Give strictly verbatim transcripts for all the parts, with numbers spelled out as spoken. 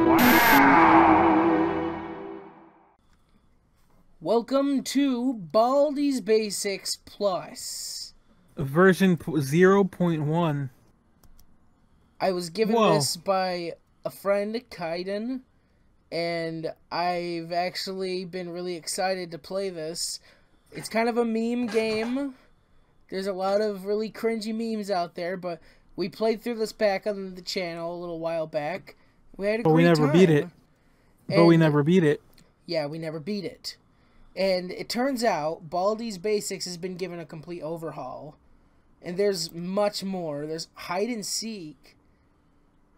Wow. Welcome to Baldi's Basics Plus. Version zero point one. I was given Whoa. this by a friend, Kaiden, and I've actually been really excited to play this. It's kind of a meme game. There's a lot of really cringy memes out there, but we played through this back on the channel a little while back. We had a but great time. But we never time. beat it. But and, we never beat it. Yeah, we never beat it. And it turns out Baldi's Basics has been given a complete overhaul. And there's much more. There's hide and seek,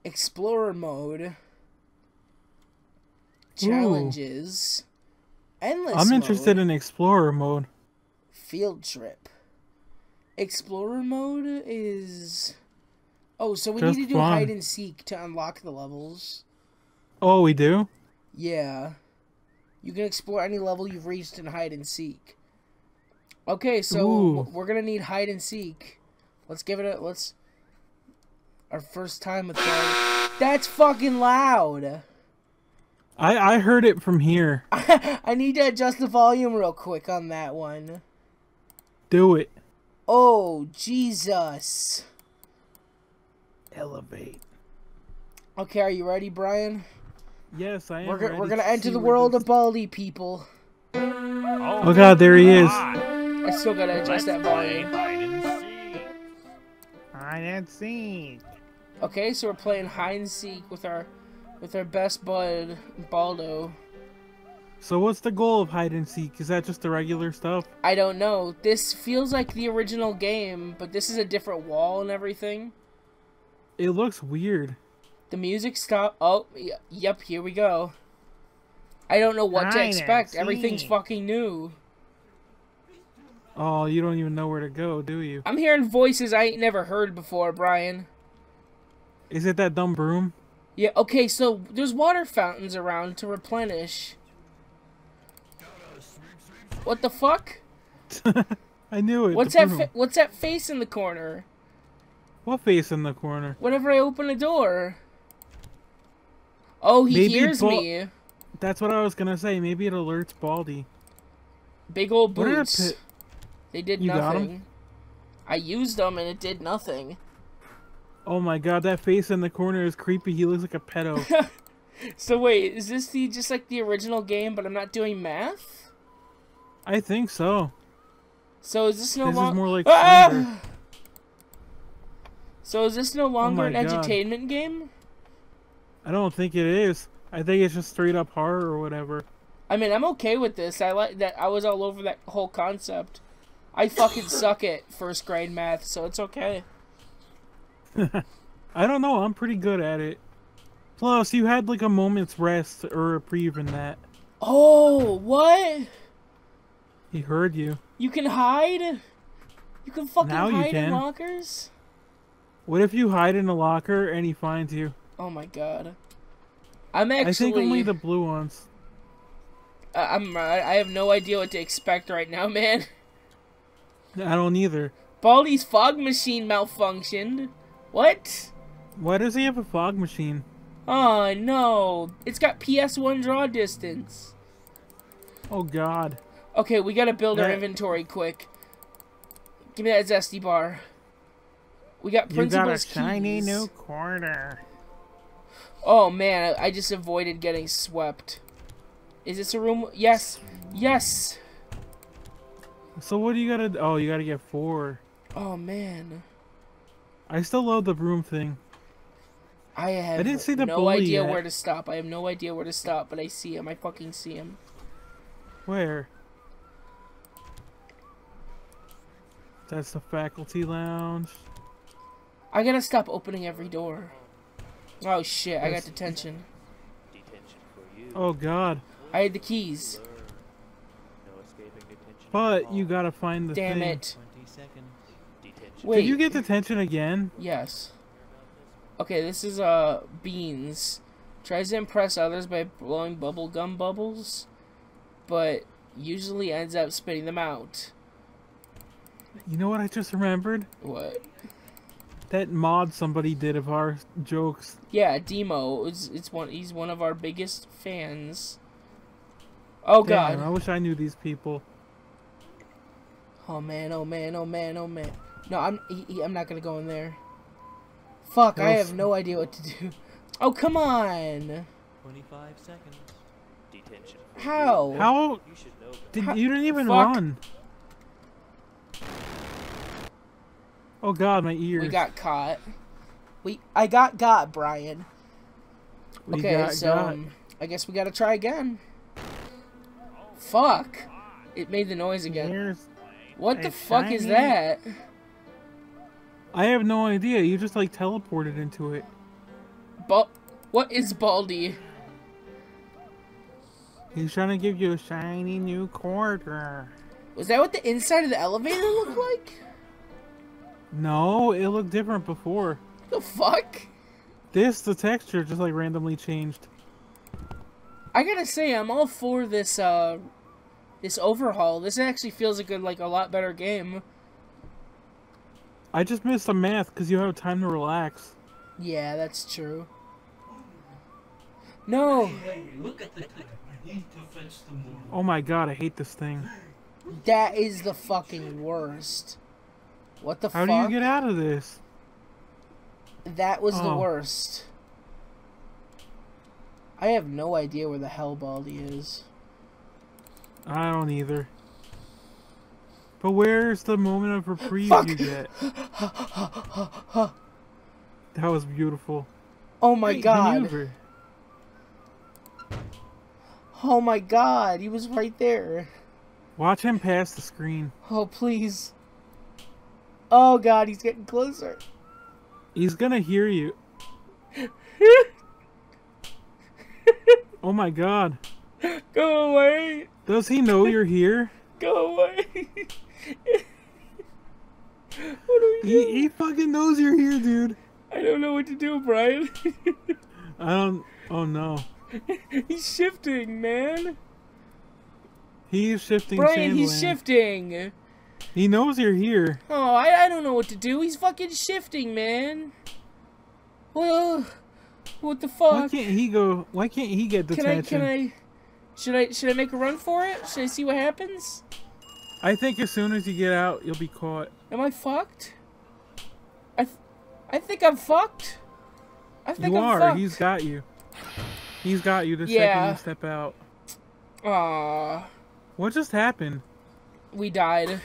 explorer mode, challenges, Ooh. endless I'm interested mode, in explorer mode. Field trip. Explorer mode is... Oh, so we Just need to do fun. hide and seek to unlock the levels. Oh, we do? Yeah. You can explore any level you've reached in hide and seek. Okay, so Ooh. we're gonna need hide and seek. Let's give it a... Let's... Our first time with that. That's fucking loud! I, I heard it from here. I need to adjust the volume real quick on that one. Do it. Oh, Jesus. Elevate. Okay, are you ready, Brian? Yes, I am. We're, ready we're gonna to enter the world of Baldi, people. Oh, oh God, there he is. I still gotta adjust Let's that volume. Hide and seek. Hide and seek. Okay, so we're playing hide and seek with our with our best bud, Baldo. So what's the goal of hide and seek? Is that just the regular stuff? I don't know. This feels like the original game, but this is a different wall and everything. It looks weird. The music stopped. Oh, yep, here we go. I don't know what hide to expect. Everything's fucking new. Oh, you don't even know where to go, do you? I'm hearing voices I ain't never heard before, Brian. Is it that dumb broom? Yeah, okay, so there's water fountains around to replenish. What the fuck? I knew it. What's that? Fa what's that face in the corner? What face in the corner? Whenever I open the door. Oh, he maybe hears Bal me. That's what I was gonna say. Maybe it alerts Baldi. Big old boots. They did you nothing. I used them and it did nothing. Oh my God, that face in the corner is creepy. He looks like a pedo. So wait, is this the just like the original game, but I'm not doing math? I think so. So is this no longer? This is more like ah! So is this no longer oh an God. entertainment game? I don't think it is. I think it's just straight up horror or whatever. I mean, I'm okay with this. I like that. I was all over that whole concept. I fucking suck at first grade math, so it's okay. I don't know. I'm pretty good at it. Plus, you had like a moment's rest or reprieve in that. Oh, what? He heard you. You can hide? You can fucking now hide you can. in lockers? What if you hide in a locker and he finds you? Oh my God. I'm actually... I think only the blue ones. Uh, I'm, I have no idea what to expect right now, man. I don't either. Baldi's fog machine malfunctioned. What? Why does he have a fog machine? Oh, no. It's got P S one draw distance. Oh, God. Okay, we gotta build that... our inventory quick. Give me that zesty bar. We got principal's keys. You got a shiny new quarter. Oh man, I just avoided getting swept. Is this a room? Yes, yes. So what do you gotta? Oh, you gotta get four. Oh man. I still love the broom thing. I have I didn't see the no idea yet. where to stop. I have no idea where to stop, but I see him. I fucking see him. Where? That's the faculty lounge. I gotta stop opening every door. Oh shit, I got detention. Detention for you. Oh God. I had the keys. But you gotta find the Damn thing. Damn it. Wait. Did you get detention again? Yes. Okay, this is, uh, Beans. Tries to impress others by blowing bubblegum bubbles, but usually ends up spitting them out. You know what I just remembered? What? that mod somebody did of our jokes. Yeah, Demo. It's, it's one. He's one of our biggest fans. Oh God! Damn, I wish I knew these people. Oh man! Oh man! Oh man! Oh man! No, I'm. He, he, I'm not gonna go in there. Fuck! Gross. I have no idea what to do. Oh come on! Twenty-five seconds. Detention. How? How? You should know did how? You didn't even Fuck. run? Oh God, my ears. We got caught. We. I got got Brian. We okay, got, so got. Um, I guess we gotta try again. Fuck! It made the noise again. There's what the fuck shiny. Is that? I have no idea. You just like teleported into it. But what is Baldi? He's trying to give you a shiny new quarter. Was that what the inside of the elevator looked like? No, it looked different before. The fuck? This, the texture just like randomly changed. I gotta say, I'm all for this, uh, this overhaul. This actually feels like a, like, a lot better game. I just missed the math because you have time to relax. Yeah, that's true. No! Oh my God, I hate this thing. That is the fucking worst. What the fuck? How do you get out of this? That was oh. the worst. I have no idea where the hell Baldi is. I don't either. But where's the moment of reprieve Fuck. you get? That was beautiful. Oh my Great God. Maneuver. Oh my God, he was right there. Watch him pass the screen. Oh, please. Oh God, he's getting closer. He's gonna hear you. Oh my God. Go away. Does he know you're here? Go away. What are we he, doing? He fucking knows you're here, dude. I don't know what to do, Brian. I don't... Oh no. He's shifting, man. He's shifting, Brian, he's shifting. He knows you're here. Oh, I, I don't know what to do. He's fucking shifting, man. Well... What the fuck? Why can't he go? Why can't he get detention? Can I? Can I? Should I? Should I make a run for it? Should I see what happens? I think as soon as you get out, you'll be caught. Am I fucked? I, th I think I'm fucked. I think you I'm are. Fucked. He's got you. He's got you the yeah. second you step out. Ah. What just happened? We died.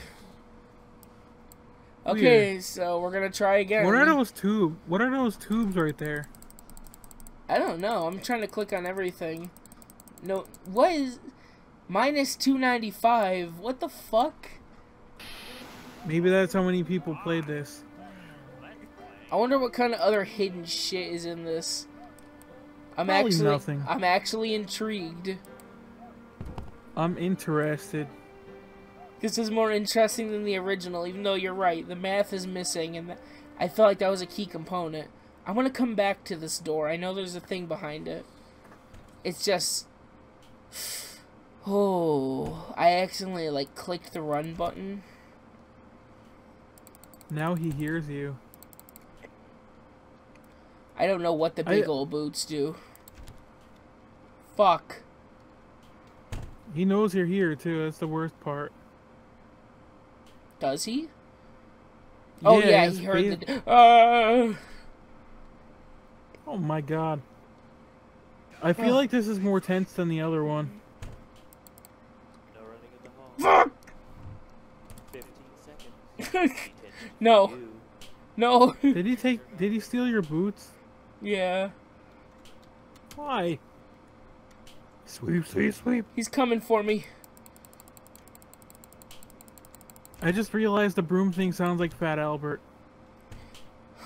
Okay, Weird. so we're gonna try again. What are those tubes? What are those tubes right there? I don't know. I'm trying to click on everything. No, what is minus two ninety-five? What the fuck? Maybe that's how many people played this. I wonder what kind of other hidden shit is in this. I'm Probably actually nothing. I'm actually intrigued. I'm interested. This is more interesting than the original, even though you're right. The math is missing, and I felt like that was a key component. I want to come back to this door. I know there's a thing behind it. It's just... Oh... I accidentally, like, clicked the run button. Now he hears you. I don't know what the big I... old boots do. Fuck. He knows you're here, too. That's the worst part. Does he? Oh, yeah, yeah he heard big... the... Uh... Oh my God. I feel oh. like this is more tense than the other one. No running in the hall. Fuck! fifteen seconds. No. No. Did he take did he steal your boots? Yeah. Why? Sweep, sweep, sweep. He's coming for me. I just realized the broom thing sounds like Fat Albert.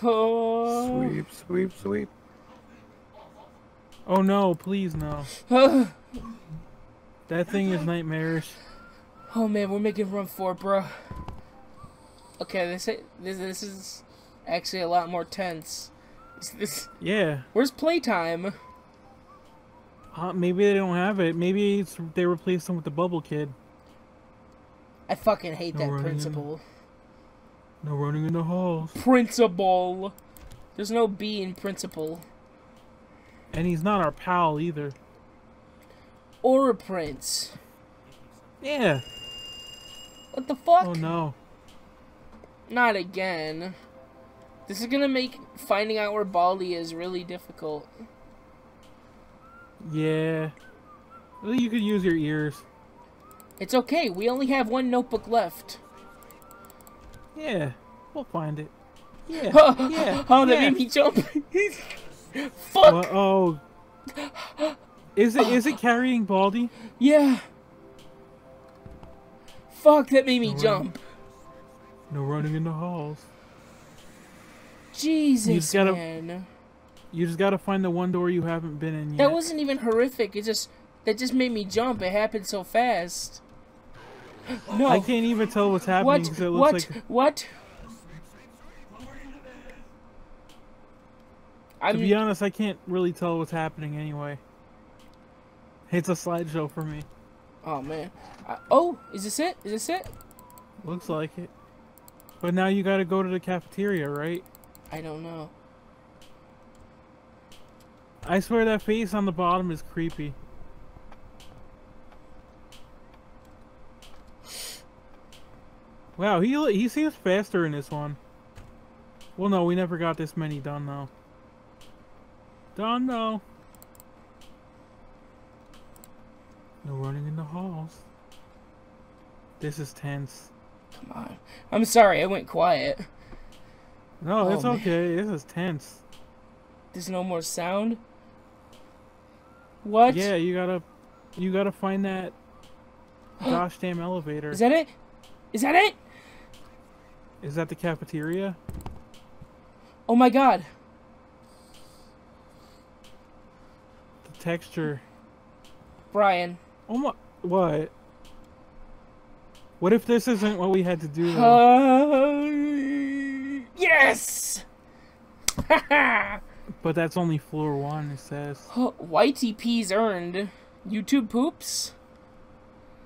Oh. Sweep, sweep, sweep. Oh no, please no. That thing is nightmarish. Oh man, we're making room for it, bro. Okay, this this this is actually a lot more tense. This, this, yeah. Where's Playtime? Uh, maybe they don't have it. Maybe it's, they replaced them with the Bubble Kid. I fucking hate no that principle. No running in the halls. Principal. There's no B in principal. And he's not our pal either. Or a prince. Yeah. What the fuck? Oh no. Not again. This is gonna make finding out where Baldi is really difficult. Yeah. You could use your ears. It's okay. We only have one notebook left. Yeah. We'll find it. Yeah. Oh, yeah. Oh, that yeah. made me jump. Fuck. Uh, oh. Is it? Is it carrying Baldi? Yeah. Fuck. That made me no jump. Running. No running in the halls. Jesus, you just gotta, man. You just gotta find the one door you haven't been in yet. That wasn't even horrific. It just... That just made me jump. It happened so fast. No. I can't even tell what's happening. What? 'Cause it looks what? Like... What? I'm... To be honest, I can't really tell what's happening anyway. It's a slideshow for me. Oh, man. I... Oh, is this it? Is this it? Looks like it. But now you gotta go to the cafeteria, right? I don't know. I swear that face on the bottom is creepy. Wow, he he seems faster in this one. Well, no, we never got this many done though. Done though. No running in the halls. This is tense. Come on. I'm sorry, I went quiet. No, it's oh, okay. Man. This is tense. There's no more sound? What? Yeah, you gotta... You gotta find that... gosh damn elevator. Is that it? Is that it? Is that the cafeteria? Oh my god. The texture. Brian. Oh my... What? What if this isn't what we had to do? Yes! But that's only floor one, it says. Oh, Y T P's earned. YouTube poops?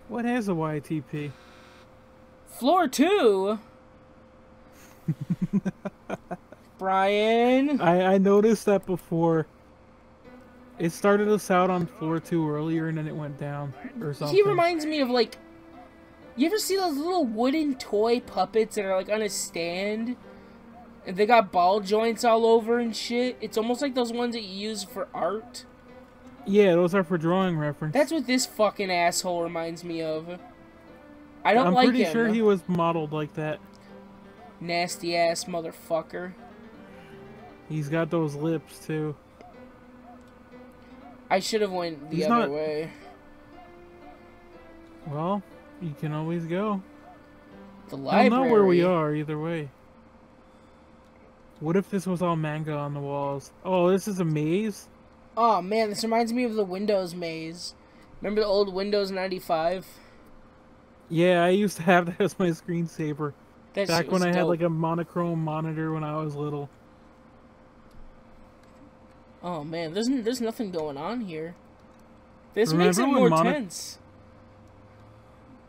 What is a Y T P? Floor two? Brian? I, I noticed that before. It started us out on floor two earlier and then it went down or something. He reminds me of like... You ever see those little wooden toy puppets that are like on a stand? And they got ball joints all over and shit. It's almost like those ones that you use for art. Yeah, those are for drawing reference. That's what this fucking asshole reminds me of. I don't I'm like him. I'm pretty sure he was modeled like that. Nasty ass motherfucker. He's got those lips too. I should have went the He's other not... way. Well, you can always go. The library. I don't know where we are either way. What if this was all manga on the walls? Oh, this is a maze? Oh man, this reminds me of the Windows maze. Remember the old Windows ninety-five? Yeah, I used to have that as my screensaver. That Back when I dope. had like a monochrome monitor when I was little. Oh man, there's, there's nothing going on here. This Remember makes it more tense.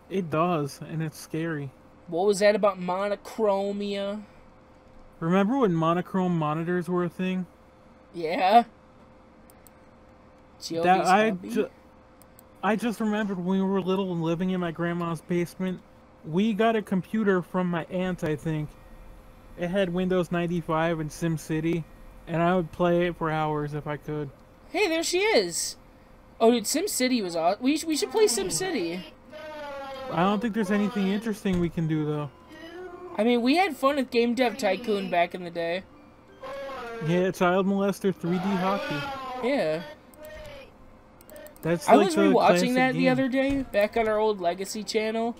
It does, and it's scary. What was that about monochromia? Remember when monochrome monitors were a thing? Yeah. That I, ju I just remembered when we were little and living in my grandma's basement. We got a computer from my aunt, I think. It had Windows ninety-five and SimCity, and I would play it for hours if I could. Hey, there she is! Oh, dude, SimCity was awesome. We, sh we should play SimCity. I don't think there's anything interesting we can do, though. I mean, we had fun with Game Dev Tycoon back in the day. Yeah, Child Molester three D Hockey. Yeah. That's I like was rewatching that game. the other day, back on our old Legacy channel.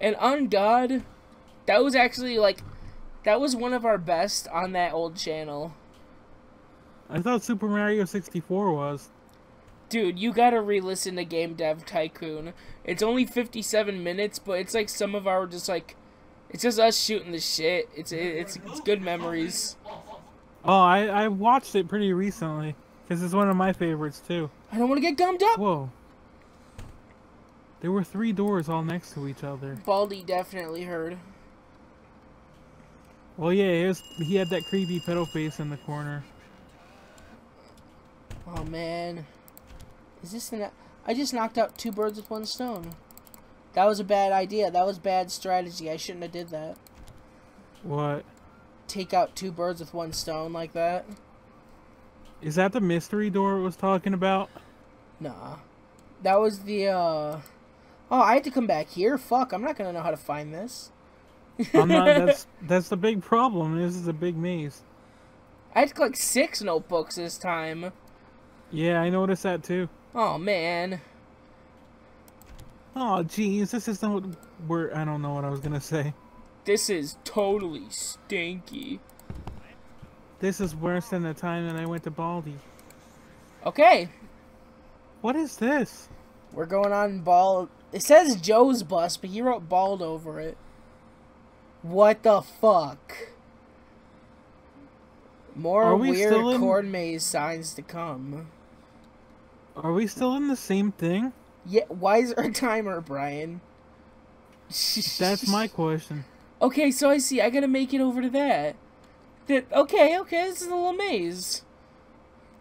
And on God, that was actually, like, that was one of our best on that old channel. I thought Super Mario sixty-four was. Dude, you gotta re-listen to Game Dev Tycoon. It's only fifty-seven minutes, but it's like some of our just, like, It's just us shooting the shit. It's it's it's good memories. Oh, I, I watched it pretty recently because it's one of my favorites too. I don't want to get gummed up. Whoa. There were three doors all next to each other. Baldi definitely heard. Well, yeah, it was, he had that creepy pedo face in the corner. Oh man, is this an? I just knocked out two birds with one stone. That was a bad idea. That was bad strategy. I shouldn't have did that. What? Take out two birds with one stone like that. Is that the mystery door it was talking about? Nah, that was the. uh... Oh, I had to come back here. Fuck! I'm not gonna know how to find this. I'm not. That's that's the big problem. This is a big maze. I had to collect six notebooks this time. Yeah, I noticed that too. Oh man. Oh jeez, this is not where I don't know what I was gonna say. This is totally stinky. This is worse than the time that I went to Baldi. Okay. What is this? We're going on Bald. It says Joe's bus, but he wrote Bald over it. What the fuck? More weird corn maze signs to come. Are we still in the same thing? Yeah, why is there a timer, Brian? That's my question. Okay, so I see. I gotta make it over to that. That okay, okay, this is a little maze.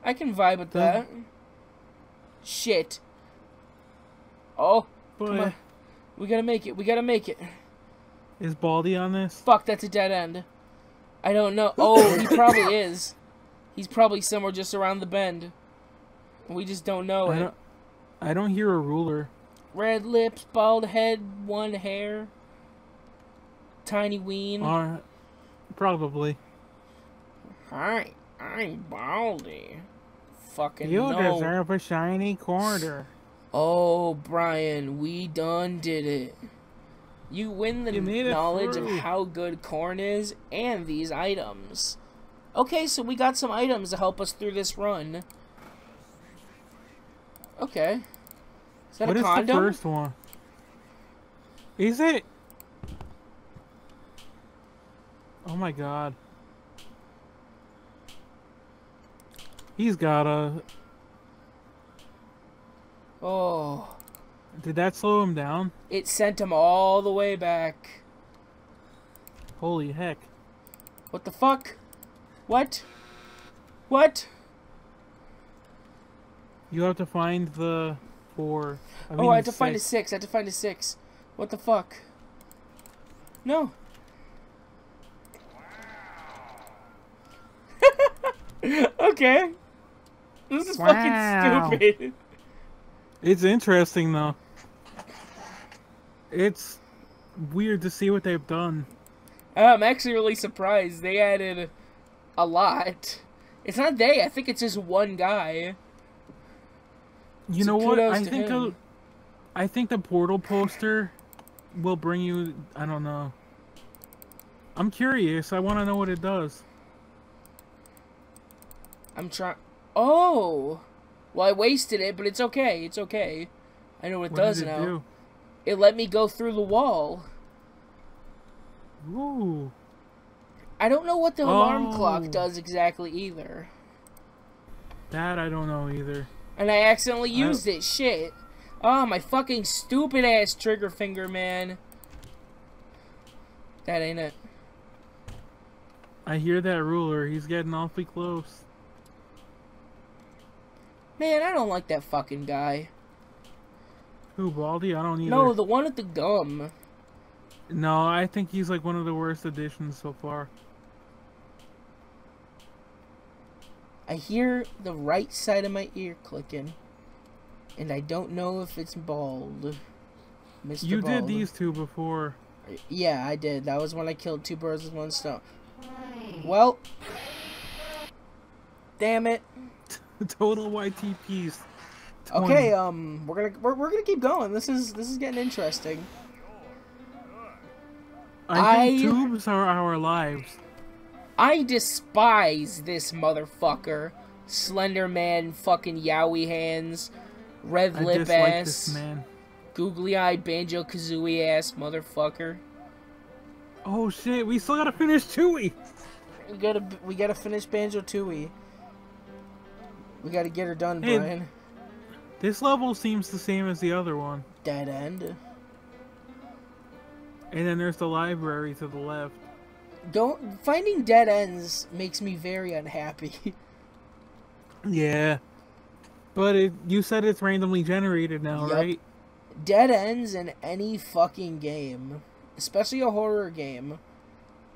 I can vibe with that. that. Shit. Oh, boy. Come on. We gotta make it. We gotta make it. Is Baldi on this? Fuck, that's a dead end. I don't know. Oh, he probably is. He's probably somewhere just around the bend. We just don't know I it. Don't, I don't hear a ruler. Red lips, bald head, one hair. Tiny ween. Uh, probably. Hi, I'm Baldi. Fucking You no. deserve a shiny quarter. Oh, Brian, we done did it. You win the you knowledge of how good corn is and these items. Okay, so we got some items to help us through this run. Okay. Is that what a is condom? The first one? Is it? Oh my god. He's got a... Oh. Did that slow him down? It sent him all the way back. Holy heck. What the fuck? What? What? You have to find the four. I mean oh, I have to six. find a six. I have to find a six. What the fuck? No. Okay. This is wow. fucking stupid. It's interesting, though. It's weird to see what they've done. I'm actually really surprised. They added a lot. It's not they. I think it's just one guy. You know what? I think the, I think the portal poster will bring you... I don't know. I'm curious. I want to know what it does. I'm trying... Oh! Well, I wasted it, but it's okay. It's okay. I know what it what does did it now. Do? It let me go through the wall. Ooh. I don't know what the oh. alarm clock does exactly either. That I don't know either. And I accidentally used I... it. Shit. Oh, my fucking stupid ass trigger finger, man. That ain't it. I hear that ruler. He's getting awfully close. Man, I don't like that fucking guy. Who, Baldi? I don't either. No, the one with the gum. No, I think he's like one of the worst additions so far. I hear the right side of my ear clicking. And I don't know if it's Bald. Mister You Bald. Did these two before. Yeah, I did. That was when I killed two birds with one stone. Well. Damn it. Total Y T Ps. twenty. Okay, um, we're gonna we're, we're gonna keep going. This is this is getting interesting. I, I think tubes are our lives. I despise this motherfucker, Slender Man, fucking Yowie hands, red I lip ass, this man. Googly eyed Banjo Kazooie ass motherfucker. Oh shit! We still gotta finish Tooie. We gotta we gotta finish Banjo Tooie. We gotta get her done, hey, Brian. This level seems the same as the other one. Dead end. And then there's the library to the left. Don't finding dead ends makes me very unhappy. Yeah, but it, you said it's randomly generated now, yep. Right? Dead ends in any fucking game, especially a horror game,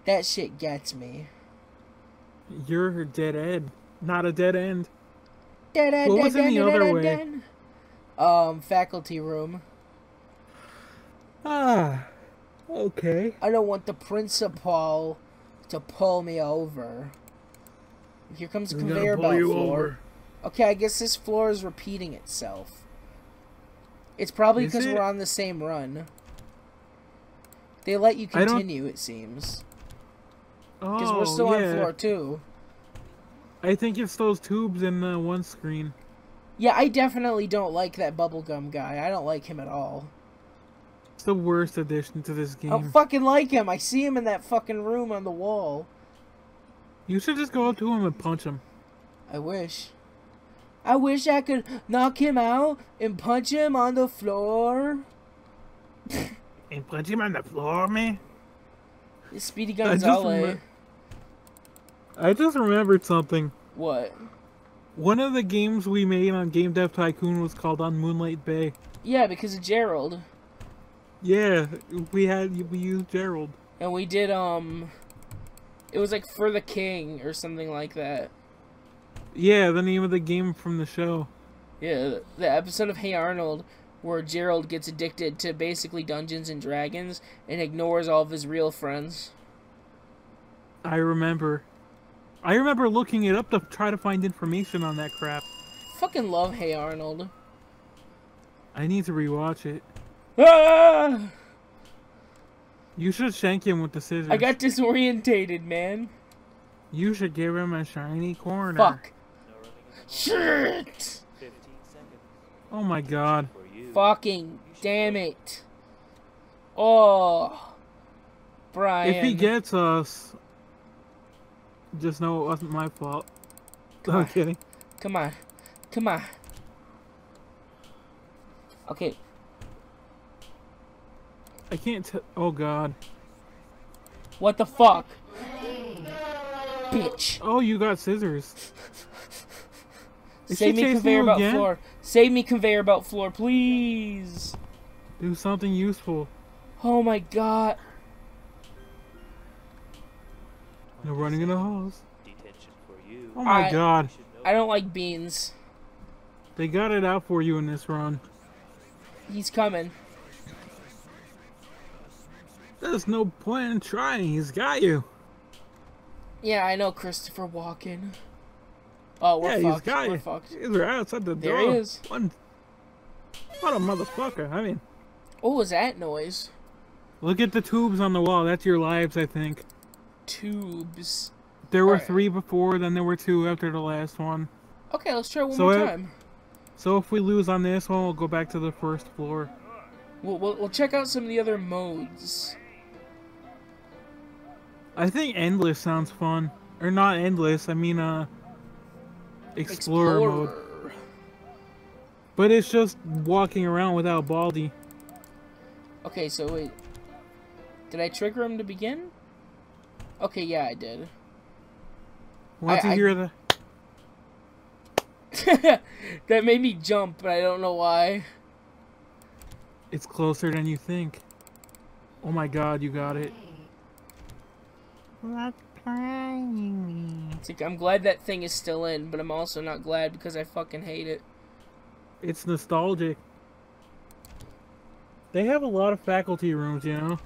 that shit gets me. You're dead end, not a dead end. Dead end. What was in the other way? Um, faculty room. Ah. Okay. I don't want the principal to pull me over. Here comes the conveyor belt floor. Okay, I guess this floor is repeating itself. It's probably because we're on the same run. They let you continue, it seems. Oh, because we're still on floor two. I think it's those tubes in the one screen. Yeah, I definitely don't like that bubblegum guy. I don't like him at all. It's the worst addition to this game. I don't fucking like him. I see him in that fucking room on the wall. You should just go up to him and punch him. I wish. I wish I could knock him out and punch him on the floor. And punch him on the floor, man? It's Speedy Gonzales. I, I just remembered something. What? One of the games we made on Game Dev Tycoon was called On Moonlight Bay. Yeah, because of Gerald. Yeah, we had we used Gerald, and we did um, it was like For the King or something like that. Yeah, the name of the game from the show. Yeah, the episode of Hey Arnold where Gerald gets addicted to basically Dungeons and Dragons and ignores all of his real friends. I remember, I remember looking it up to try to find information on that crap. Fucking love Hey Arnold. I need to rewatch it. Ah! You should shank him with the scissors. I got disorientated, man. You should give him a shiny corner. Fuck. Shit! Oh my god. Fucking damn it. Oh. Brian. If he gets us, just know it wasn't my fault. Come no, on. I'm kidding. Come on. Come on. Okay. I can't tell. Oh god. What the fuck? Bitch. Oh, you got scissors. Save me conveyor belt floor. Save me conveyor belt floor, please. Do something useful. Oh my god. No running in the halls. Detention for you. Oh my I, god. I don't like beans. They got it out for you in this run. He's coming. There's no point in trying. He's got you. Yeah, I know, Christopher Walken. Oh, we're yeah, fucked. He's got we're you. Fucked. He's right outside the there door. There he is. One... What a motherfucker! I mean. What was that noise? Look at the tubes on the wall. That's your lives, I think. Tubes. There were right. three before. Then there were two after the last one. Okay, let's try one so more if, time. So if we lose on this one, we'll go back to the first floor. We'll we'll, we'll check out some of the other modes. I think endless sounds fun. Or not endless, I mean, uh... Explorer, Explorer. mode. But it's just walking around without Baldi. Okay, so wait. Did I trigger him to begin? Okay, yeah, I did. Want to hear the... That made me jump, but I don't know why. It's closer than you think. Oh my god, you got it. It's like, I'm glad that thing is still in, but I'm also not glad because I fucking hate it. It's nostalgic. They have a lot of faculty rooms, you know?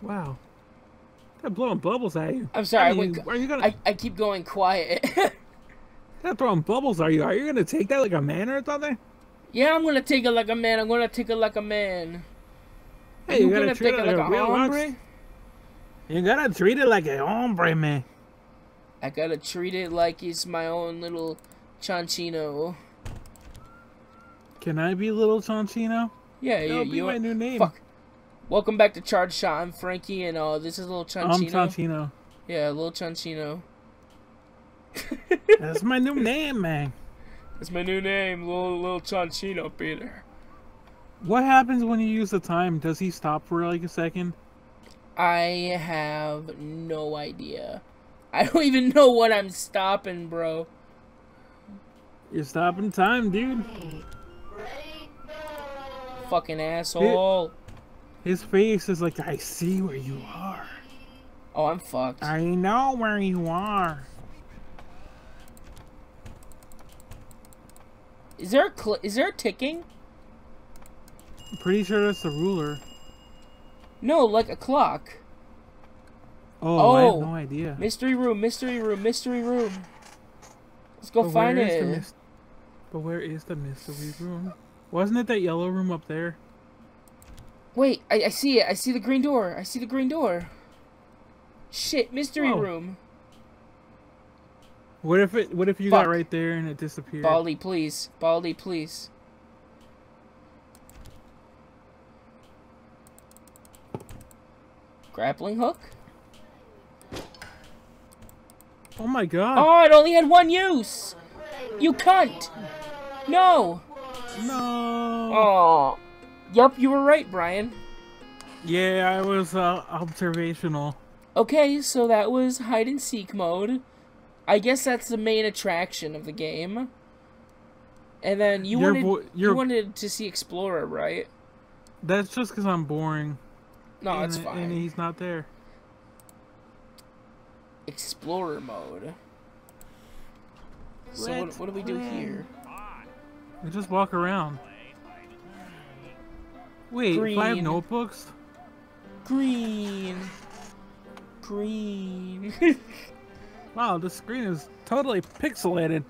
Wow. They're blowing bubbles at you. I'm sorry, I mean, I, went, are you gonna... I, I keep going quiet. They're throwing bubbles at you. Are you going to take that like a man or something? Yeah, I'm gonna take it like a man. I'm gonna take it like a man. Hey, you, you gotta gonna treat take it like, like a real hombre? You gotta treat it like a hombre, man. I gotta treat it like it's my own little Chanchino. Can I be little Chanchino? Yeah, That'll you. Be you my new name. Fuck. Welcome back to Charge Shot. I'm Frankie, and uh, this is little Chanchino. I'm Chanchino. Yeah, little Chanchino. That's my new name, man. It's my new name, Little, little Chanchino, Peter. What happens when you use the time? Does he stop for like a second? I have no idea. I don't even know what I'm stopping, bro. You're stopping time, dude. Fucking asshole. His face is like, I see where you are. Oh, I'm fucked. I know where you are. Is there a cl is there a ticking? I'm pretty sure that's the ruler. No, like a clock. Oh, oh, I have no idea. Mystery room, mystery room, mystery room. Let's go but find it. But where is the mystery room? Wasn't it that yellow room up there? Wait, I, I see it. I see the green door. I see the green door. Shit, mystery Whoa. room. What if it? What if you Fuck. got right there and it disappeared? Baldi, please. Baldi, please. Grappling hook? Oh my god. Oh, it only had one use! You cunt! No! No! Oh. Yup, you were right, Brian. Yeah, I was uh, observational. Okay, so that was hide and seek mode. I guess that's the main attraction of the game. And then you, you're wanted, you wanted to see Explorer, right? That's just because I'm boring. No, and, it's fine. And he's not there. Explorer mode. So what, what do we do here? We just walk around. Wait, Green. five notebooks? Green. Green. Wow, the screen is totally pixelated.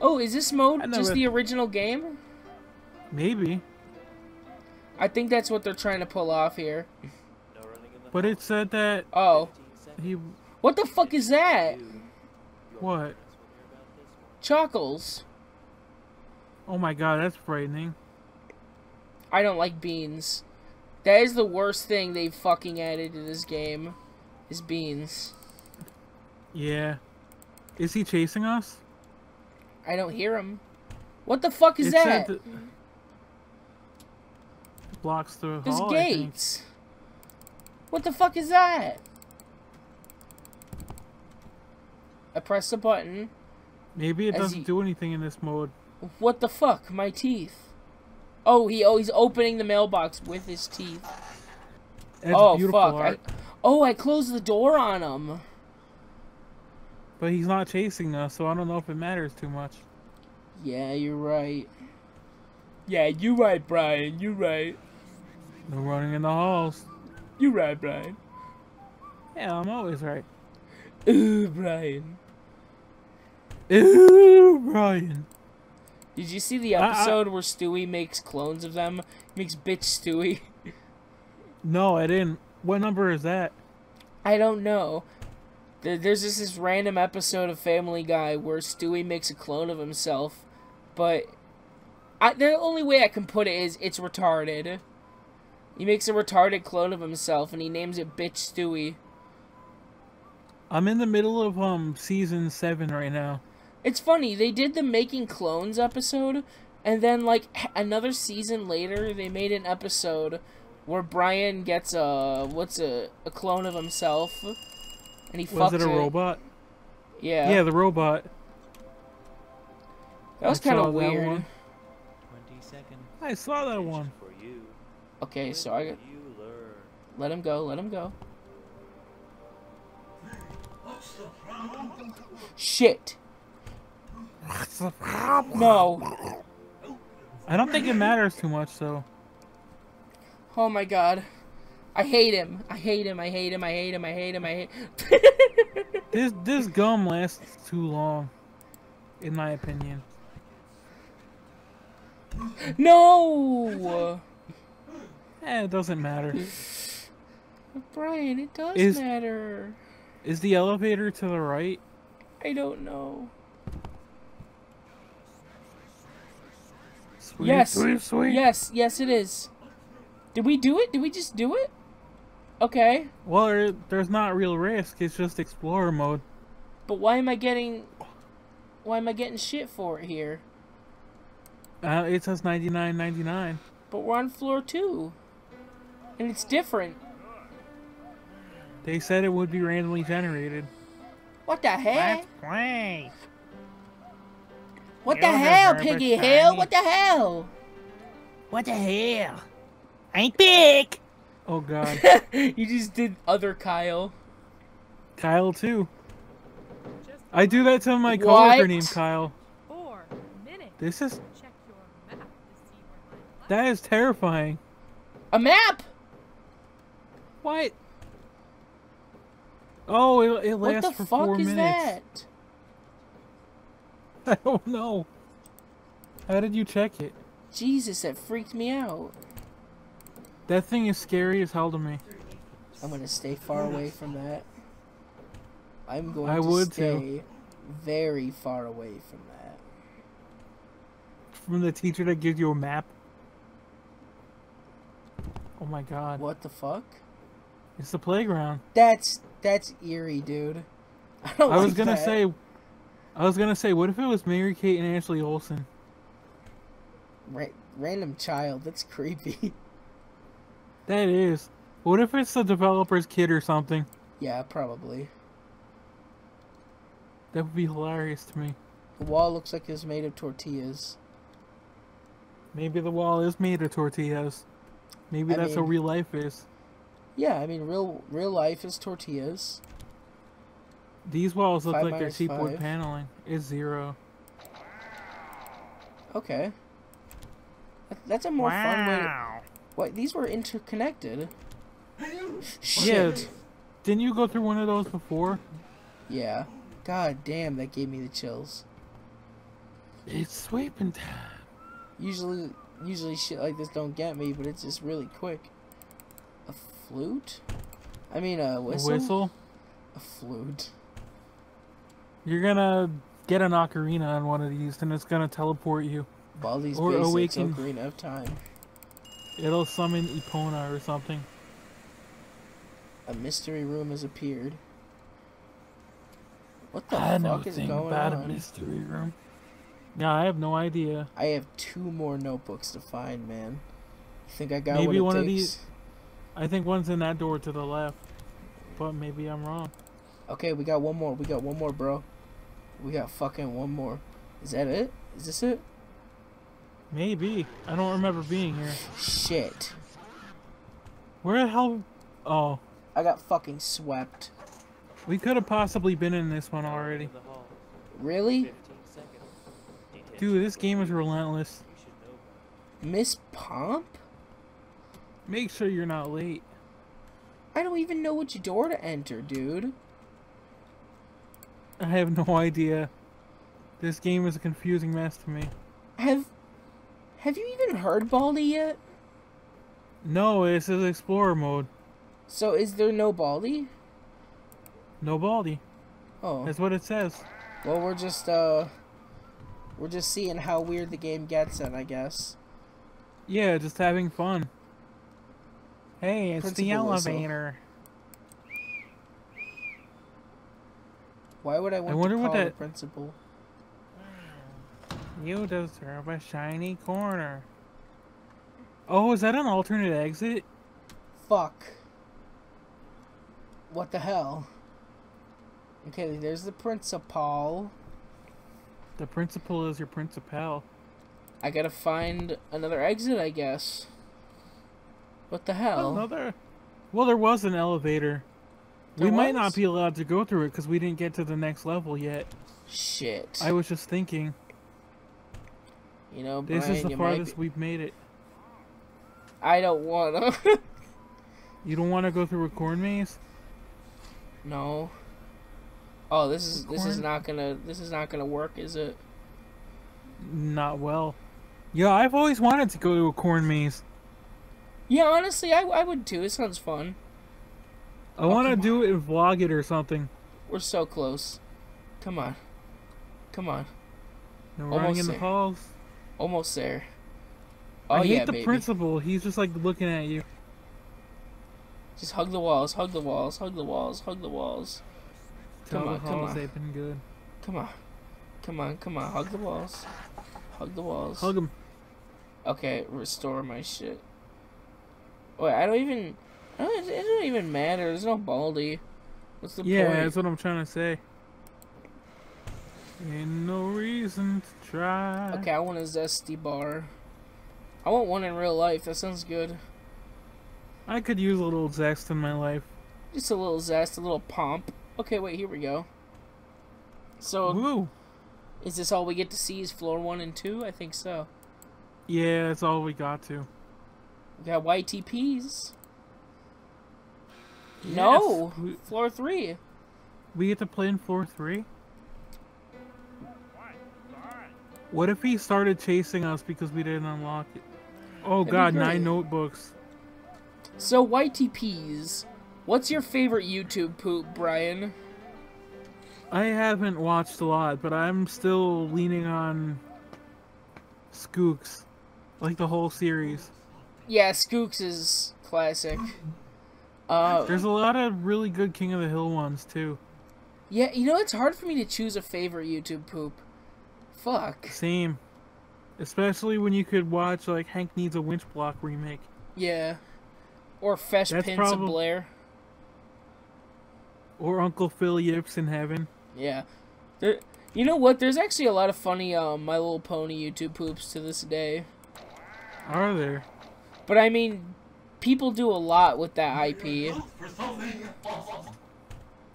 Oh, is this mode just the original game? Maybe. I think that's what they're trying to pull off here. But it said that... Oh. He... What the fuck is that? What? Chuckles. Oh my god, that's frightening. I don't like beans. That is the worst thing they fucking added to this game. Is beans. Yeah. Is he chasing us? I don't hear him. What the fuck is it that? Said th blocks the There's hall, gates. What the fuck is that? I press the button. Maybe it doesn't he... do anything in this mode. What the fuck? My teeth. Oh, he oh he's opening the mailbox with his teeth. That's oh fuck! I... Oh, I closed the door on him. But he's not chasing us, so I don't know if it matters too much. Yeah, you're right. Yeah, you're right, Brian. You're right. No running in the halls. You're right, Brian. Yeah, I'm always right. Ooh, Brian. Ooh, Brian. Did you see the episode I, I... where Stewie makes clones of them? He makes bitch Stewie. No, I didn't. What number is that? I don't know. There's just this random episode of Family Guy where Stewie makes a clone of himself, but I, the only way I can put it is it's retarded. He makes a retarded clone of himself, and he names it Bitch Stewie. I'm in the middle of um season seven right now. It's funny, they did the making clones episode, and then like another season later, they made an episode where Brian gets a what's a a clone of himself. And he Was it a it. robot? Yeah. Yeah, the robot. That was kind of weird. I saw that one. Okay, so I got... Let him go, let him go. What's the problem? Shit. What's the problem? No. I don't think it matters too much, though. So. Oh my god. I hate him. I hate him. I hate him. I hate him. I hate him. I hate. this this gum lasts too long, in my opinion. No. Eh, it doesn't matter. Brian, it does is, matter. Is the elevator to the right? I don't know. Sweet, yes. Sweet, sweet. Yes. Yes, it is. Did we do it? Did we just do it? Okay. Well, there's not real risk. It's just explorer mode. But why am I getting... Why am I getting shit for it here? Uh, it says ninety-nine ninety-nine. But we're on floor two. And it's different. They said it would be randomly generated. What the heck? Let's play. What the hell, Piggy Hill? What the hell? What the hell? I ain't big. Oh, God. You just did other Kyle. Kyle, too. I do that to my coworker named Kyle. Four minutes. This is... Check your map to see where my that is terrifying. A map? What? Oh, it, it lasts for four minutes. What the fuck is that? I don't know. How did you check it? Jesus, that freaked me out. That thing is scary as hell to me. I'm gonna stay far away from that. I'm going I to would stay too. very far away from that. From the teacher that gives you a map? Oh my god. What the fuck? It's the playground. That's that's eerie, dude. I, don't I like was gonna that. say I was gonna say, what if it was Mary Kate and Ashley Olsen? Ra random child, that's creepy. That is. What if it's the developer's kid or something? Yeah, probably. That would be hilarious to me. The wall looks like it's made of tortillas. Maybe the wall is made of tortillas. Maybe I that's mean, how real life is. Yeah, I mean, real real life is tortillas. These walls look five like they're cheapwood paneling. It's zero. Okay. That's a more wow. fun way to... What? These were interconnected. Shit. Yeah. Didn't you go through one of those before? Yeah. God damn, that gave me the chills. It's sweeping time. Usually, usually shit like this don't get me, but it's just really quick. A flute? I mean, a whistle? A whistle? A flute. You're gonna get an ocarina on one of these, and it's gonna teleport you. Baldi's Basics awaken... Ocarina of Time. It'll summon Epona or something. A mystery room has appeared. What the I fuck know is going about on? A mystery room. Yeah, I have no idea. I have two more notebooks to find, man. You think I got maybe what it one takes? of these? I think one's in that door to the left, but maybe I'm wrong. Okay, we got one more. We got one more, bro. We got fucking one more. Is that it? Is this it? Maybe. I don't remember being here. Shit. Where the hell? Oh. I got fucking swept. We could have possibly been in this one already. Really? Dude, this game is relentless. Miss Pomp? Make sure you're not late. I don't even know which door to enter, dude. I have no idea. This game is a confusing mess to me. Have Have you even heard Baldi yet? No, it says Explorer mode. So is there no Baldi? No Baldi. Oh. That's what it says. Well, we're just, uh... We're just seeing how weird the game gets in, I guess. Yeah, just having fun. Hey, it's Principal the elevator. Whistle. Why would I want I wonder to call what that... the principal? You deserve a shiny corner. Oh, is that an alternate exit? Fuck. What the hell? Okay, there's the principal. The principal is your principal. I gotta find another exit, I guess. What the hell? Another? Well, there was an elevator. There we was? might not be allowed to go through it because we didn't get to the next level yet. Shit. I was just thinking. You know, Brian, this is the farthest be... we've made it. I don't wanna. You don't wanna go through a corn maze? No. Oh, this is this is not gonna this is not gonna work, is it? Not well. Yeah, I've always wanted to go to a corn maze. Yeah, honestly, I I would too. It sounds fun. I oh, want to do it and vlog it or something. We're so close. Come on, come on. No running in the halls. Almost there. Oh, I hate yeah, the baby. principal. He's just like looking at you. Just hug the walls. Hug the walls. Hug the walls. Hug the walls. Come on, come on. They've been good. Come on, come on, come on. Hug the walls. Hug the walls. Hug them. Okay, restore my shit. Wait, I don't even... I don't, it doesn't even matter. There's no Baldi. What's the yeah, point? Yeah, that's what I'm trying to say. Ain't no reason to try. Okay, I want a zesty bar. I want one in real life. That sounds good. I could use a little zest in my life. Just a little zest, a little pomp. Okay, wait, here we go. So, Ooh. Is this all we get to see is floor one and two? I think so. Yeah, that's all we got to. We got Y T Ps. Yes. No! We, floor three. We get to play in floor three? What if he started chasing us because we didn't unlock it? Oh That'd god, nine notebooks. So, Y T Ps. What's your favorite YouTube poop, Brian? I haven't watched a lot, but I'm still leaning on... Skooks. Like the whole series. Yeah, Skooks is classic. Uh, There's a lot of really good King of the Hill ones, too. Yeah, you know, it's hard for me to choose a favorite YouTube poop. Fuck. Same. Especially when you could watch, like, Hank Needs a Winch Block remake. Yeah. Or Fesh That's Pins probably... of Blair. Or Uncle Phil Yips in Heaven. Yeah. There... You know what? There's actually a lot of funny um, My Little Pony YouTube poops to this day. Are there? But I mean, people do a lot with that I P.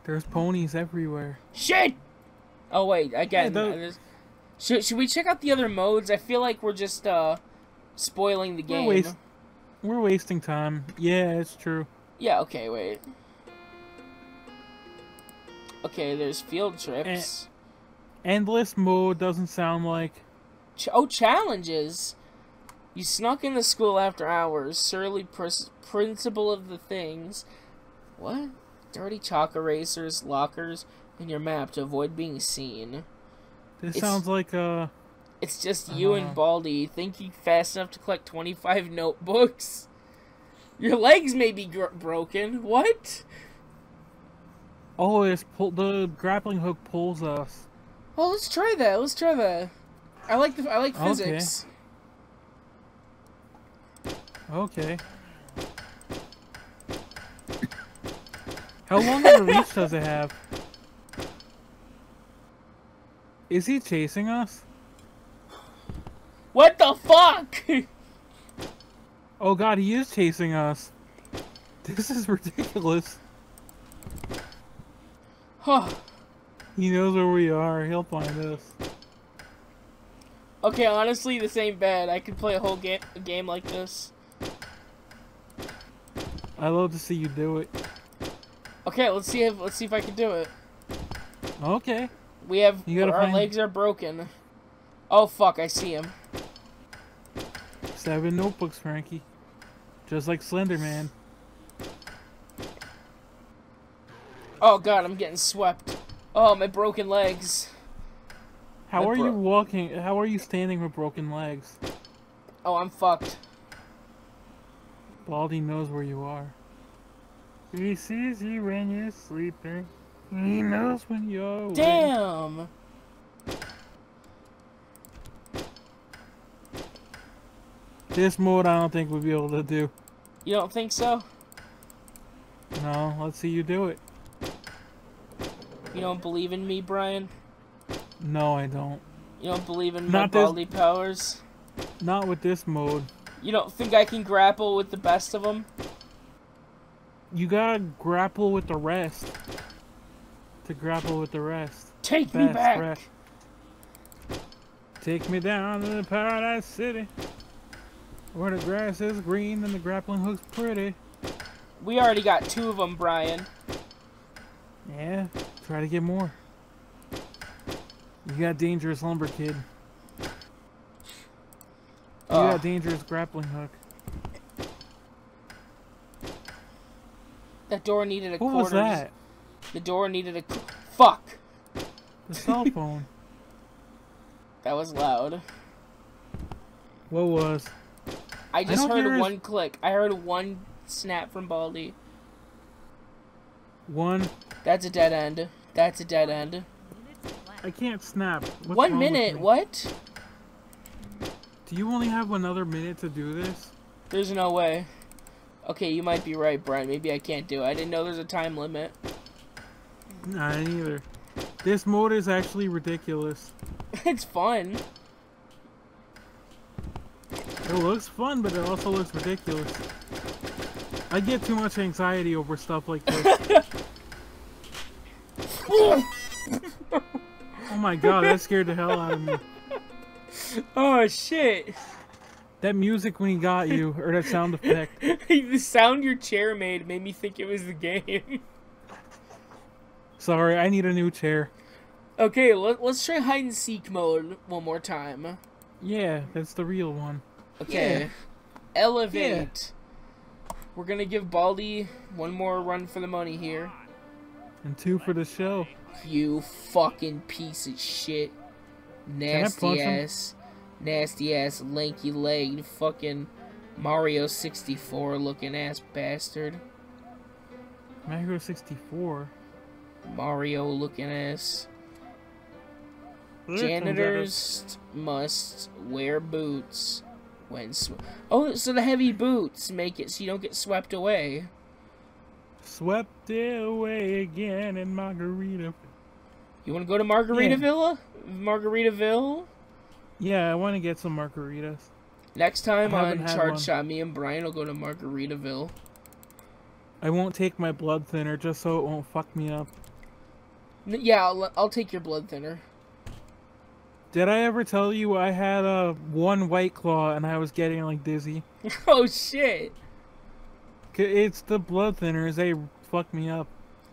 There's ponies everywhere. Shit! Oh wait, again. Yeah, those... Should, should we check out the other modes? I feel like we're just uh, spoiling the game. We're, was we're wasting time. Yeah, it's true. Yeah, okay, wait. Okay, there's field trips. Eh. Endless mode doesn't sound like... Ch oh, challenges! You snuck into school after hours, surly pr principal of the things. What? Dirty chalk erasers, lockers, and your map to avoid being seen. This it's, sounds like a... It's just you uh, and Baldi thinking fast enough to collect twenty-five notebooks. Your legs may be gr broken. What? Oh, it's pull the grappling hook pulls us. Well, let's try that. Let's try that. I like the I like physics. Okay. okay. How long of a reach does it have? Is he chasing us? What the fuck? Oh god, he is chasing us. This is ridiculous. Huh. He knows where we are. He'll find us. Okay, honestly, this ain't bad. I could play a whole ga game like this. I love to see you do it. Okay, let's see if let's see if I can do it. Okay. We have you gotta our find... legs are broken. Oh fuck! I see him. Seven notebooks, Frankie. Just like Slender Man. Oh god, I'm getting swept. Oh, my broken legs. How my are you walking? How are you standing with broken legs? Oh, I'm fucked. Baldi knows where you are. He sees you when you're sleeping. He knows when you're awake. Damn! This mode I don't think we'll be able to do. You don't think so? No, let's see you do it. You don't believe in me, Brian? No, I don't. You don't believe in my Baldi powers? Not with this mode. You don't think I can grapple with the best of them? You gotta grapple with the rest. To grapple with the rest. Take me back! Rest. Take me down to the Paradise City, where the grass is green and the grappling hook's pretty. We already got two of them, Brian. Yeah. Try to get more. You got dangerous lumber, kid. You uh, got dangerous grappling hook. That door needed a quarter. What was that? The door needed a... Fuck! The cell phone. That was loud. What was? I just I heard one his... click. I heard one snap from Baldi. One... That's a dead end. That's a dead end. I can't snap. What's One minute. What? Do you only have another minute to do this? There's no way. Okay, you might be right, Brian. Maybe I can't do it. I didn't know there's a time limit. Nah, I didn't either. This mode is actually ridiculous. It's fun. It looks fun, but it also looks ridiculous. I get too much anxiety over stuff like this. Oh my god, that scared the hell out of me. Oh shit. That music when he got you, or that sound effect. The sound your chair made made me think it was the game. Sorry, I need a new chair. Okay, let, let's try hide and seek mode one more time. Yeah, that's the real one. Okay. Yeah. Elevate. Yeah. We're gonna give Baldi one more run for the money here. And two for the show. You fucking piece of shit. Nasty ass. Him? Nasty ass, lanky legged fucking Mario sixty-four looking ass bastard. Mario sixty-four? Mario looking ass. Janitors must wear boots when sw oh, so the heavy boots make it so you don't get swept away. Swept away again in Margarita. You want to go to Margaritaville? Yeah. Margaritaville? Yeah, I want to get some margaritas. Next time on Charge Shot, me and Brian will go to Margaritaville. I won't take my blood thinner just so it won't fuck me up. Yeah, I'll, I'll take your blood thinner. Did I ever tell you I had a uh, one White Claw and I was getting like dizzy? Oh shit! It's the blood thinners. They fucked me up.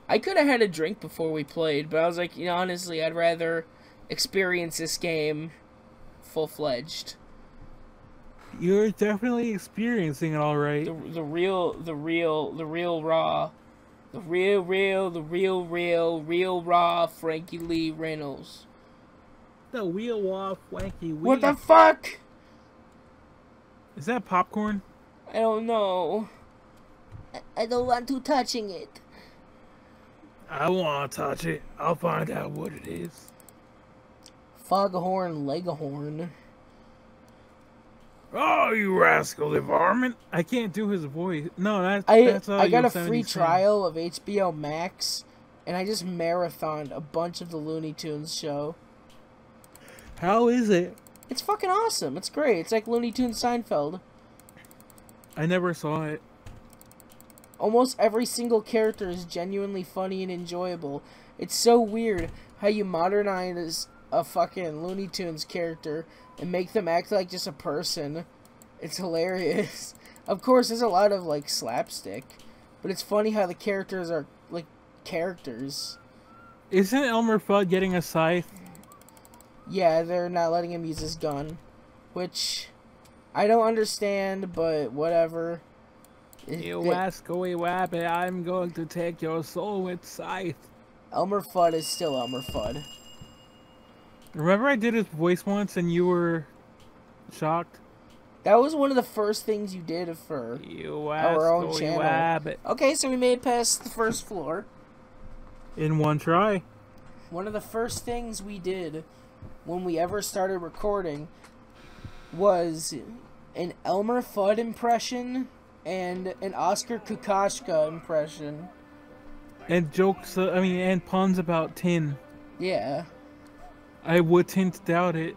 I could have had a drink before we played, but I was like, you know, honestly, I'd rather experience this game full fledged. You're definitely experiencing it, all right. The, the real, the real, the real raw, the real, real, the real, real, real raw Frankie Lee Reynolds. The wheel off, wanky wheel. What the fuck? Is that popcorn? I don't know. I, I don't want to touching it. I want to touch it. I'll find out what it is. Foghorn Leghorn. Oh, you rascal varmint! I can't do his voice. No, that's I, that's all I got a free trial of H B O Max, and I just marathoned a bunch of the Looney Tunes show. How is it? It's fucking awesome. It's great. It's like Looney Tunes Seinfeld. I never saw it. Almost every single character is genuinely funny and enjoyable. It's so weird how you modernize a fucking Looney Tunes character and make them act like just a person. It's hilarious. Of course, there's a lot of, like, slapstick, but it's funny how the characters are, like, characters. Isn't Elmer Fudd getting a scythe? Yeah, they're not letting him use his gun, which I don't understand, but whatever. You rascally rabbit, I'm going to take your soul with scythe. Elmer Fudd is still Elmer Fudd. Remember I did his voice once and you were shocked? That was one of the first things you did for you our own channel. Rabbit. Okay, so we made it past the first floor. In one try. One of the first things we did when we ever started recording was an Elmer Fudd impression and an Oscar Kokoschka impression. And jokes, uh, I mean, and puns about tin. Yeah. I wouldn't doubt it.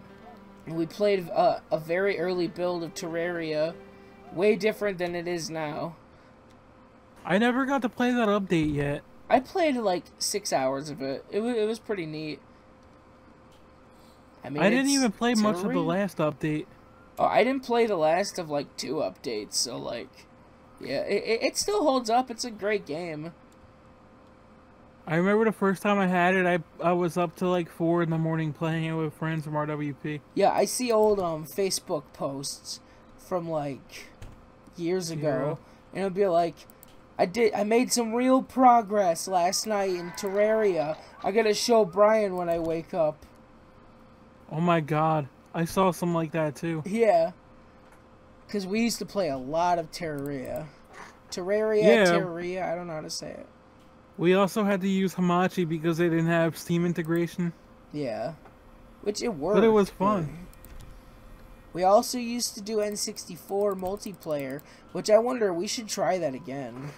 We played uh, a very early build of Terraria, way different than it is now. I never got to play that update yet. I played like six hours of it. It, w it was pretty neat. I mean, I didn't even play much of the last update. Oh, I didn't play the last of, like, two updates, so, like, yeah, it, it still holds up. It's a great game. I remember the first time I had it, I I was up to, like, four in the morning playing it with friends from R W P. Yeah, I see old um Facebook posts from, like, years ago, yeah. And it'll be like, I did. I made some real progress last night in Terraria. I gotta show Brian when I wake up. Oh my god. I saw something like that too. Yeah. Because we used to play a lot of Terraria. Terraria, yeah. Terraria, I don't know how to say it. We also had to use Hamachi because they didn't have Steam integration. Yeah. Which it worked. But it was fun. We also used to do N sixty-four multiplayer, which I wonder, we should try that again.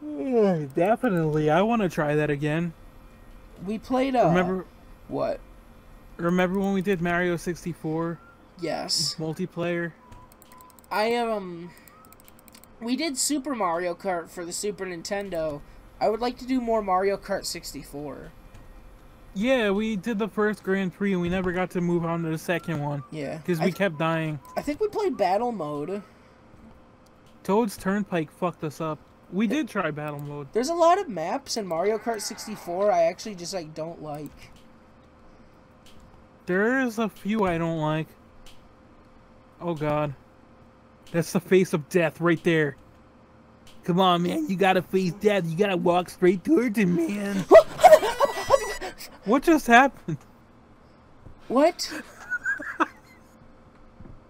Yeah, definitely. I want to try that again. We played a... Remember... What? Remember when we did Mario sixty-four? Yes. Multiplayer? I, um... We did Super Mario Kart for the Super Nintendo. I would like to do more Mario Kart sixty-four. Yeah, we did the first Grand Prix and we never got to move on to the second one. Yeah. Because we kept dying. I think we played Battle Mode. Toad's Turnpike fucked us up. We did try Battle Mode. There's a lot of maps in Mario Kart sixty-four I actually just, like, don't like. There is a few I don't like. Oh, God. That's the face of death right there. Come on, man. You gotta face death. You gotta walk straight towards him, man. What just happened? What?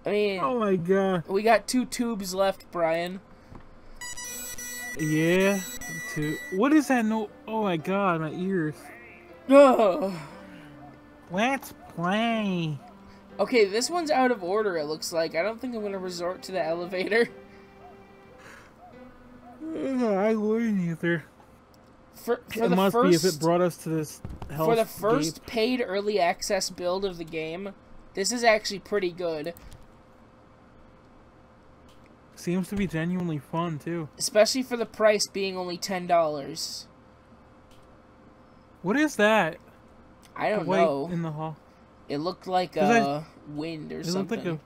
I mean... Oh, my God. We got two tubes left, Brian. Yeah. Two. What is that? No. Oh, my God. My ears. Ugh. Let's play. Okay, this one's out of order, it looks like. I don't think I'm going to resort to the elevator. I wouldn't either. For, for it the must first, be if it brought us to this health For the first gate. paid early access build of the game, this is actually pretty good. Seems to be genuinely fun, too. Especially for the price being only ten dollars. What is that? I don't know. In the hall. It looked like a I, wind or it something. Looked like